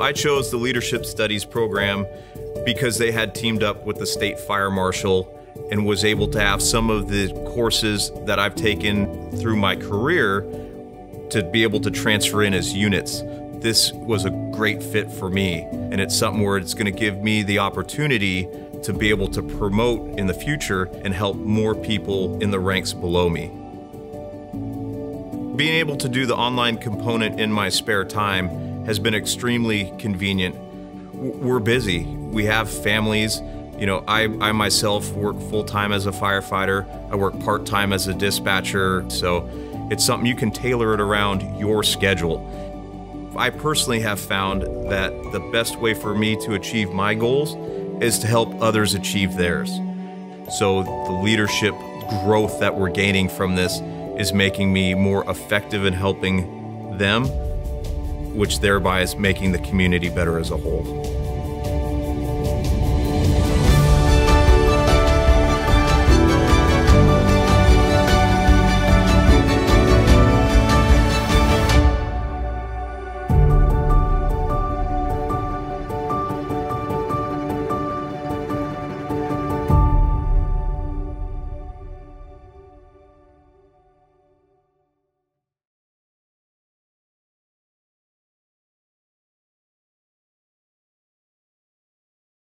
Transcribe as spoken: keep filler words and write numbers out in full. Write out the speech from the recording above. I chose the Leadership Studies program because they had teamed up with the State Fire Marshal and was able to have some of the courses that I've taken through my career to be able to transfer in as units. This was a great fit for me, and it's something where it's going to give me the opportunity to be able to promote in the future and help more people in the ranks below me. Being able to do the online component in my spare time has been extremely convenient. We're busy, we have families. You know, I, I myself work full-time as a firefighter. I work part-time as a dispatcher. So it's something you can tailor it around your schedule. I personally have found that the best way for me to achieve my goals is to help others achieve theirs. So the leadership growth that we're gaining from this is making me more effective in helping them, which thereby is making the community better as a whole.